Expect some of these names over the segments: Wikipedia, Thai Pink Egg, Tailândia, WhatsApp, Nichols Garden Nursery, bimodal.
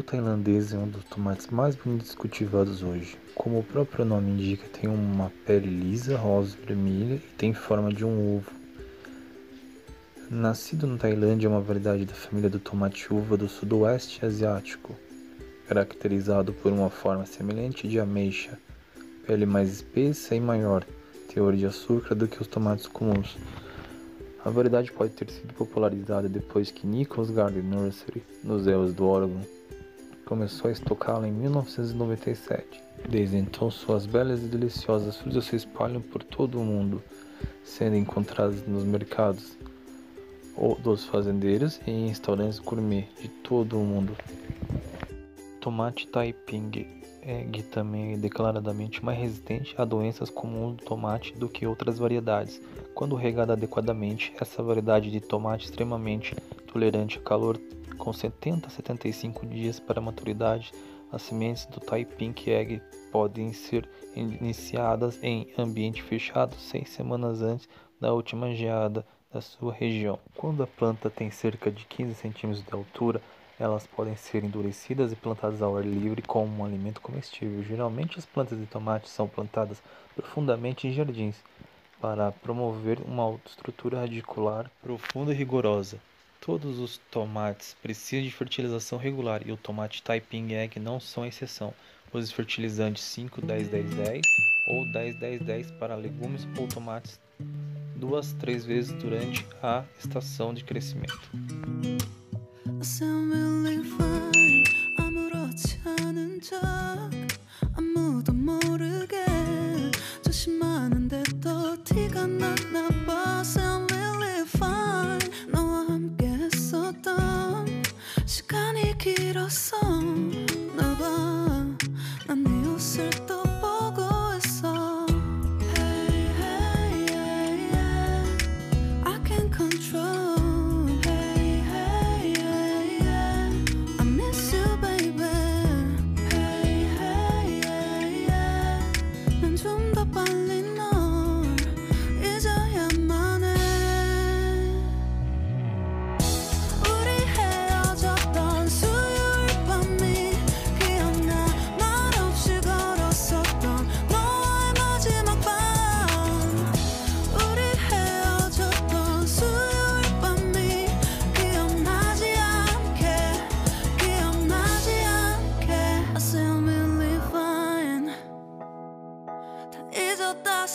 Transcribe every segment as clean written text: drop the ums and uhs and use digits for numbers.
olivo tailandês é um dos tomates mais bonitos cultivados hoje. Como o próprio nome indica, tem uma pele lisa, rosa e vermelha e tem forma de um ovo. Nascido na Tailândia, é uma variedade da família do tomate-uva do sudoeste asiático, caracterizado por uma forma semelhante de ameixa, pele mais espessa e maior teor de açúcar do que os tomates comuns. A variedade pode ter sido popularizada depois que Nichols Garden Nursery, nos Ells do Oregon, começou a estocá-la em 1997. Desde então, suas belas e deliciosas frutas se espalham por todo o mundo, sendo encontradas nos mercados dos fazendeiros e em restaurantes gourmet de todo o mundo. Tomate Thai Pink Egg também é declaradamente mais resistente a doenças comuns do tomate do que outras variedades. Quando regada adequadamente, essa variedade de tomate extremamente tolerante a calor, com 70 a 75 dias para maturidade, as sementes do Thai Pink Egg podem ser iniciadas em ambiente fechado 6 semanas antes da última geada da sua região. Quando a planta tem cerca de 15 cm de altura, elas podem ser endurecidas e plantadas ao ar livre como um alimento comestível. Geralmente, as plantas de tomate são plantadas profundamente em jardins para promover uma estrutura radicular profunda e rigorosa. Todos os tomates precisam de fertilização regular e o tomate Thai Pink Egg não são exceção. Use fertilizantes 5-10-10-10 ou 10-10-10 para legumes ou tomates 2-3 vezes durante a estação de crescimento.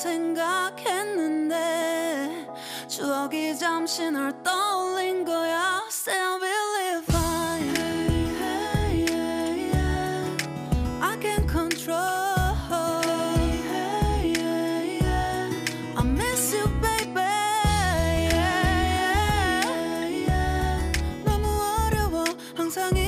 생각했는데 추억이 잠시 널 떠올린 거야 Still believe I can't control I miss you baby 너무 어려워 항상